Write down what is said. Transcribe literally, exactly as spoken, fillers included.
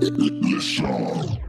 Listen.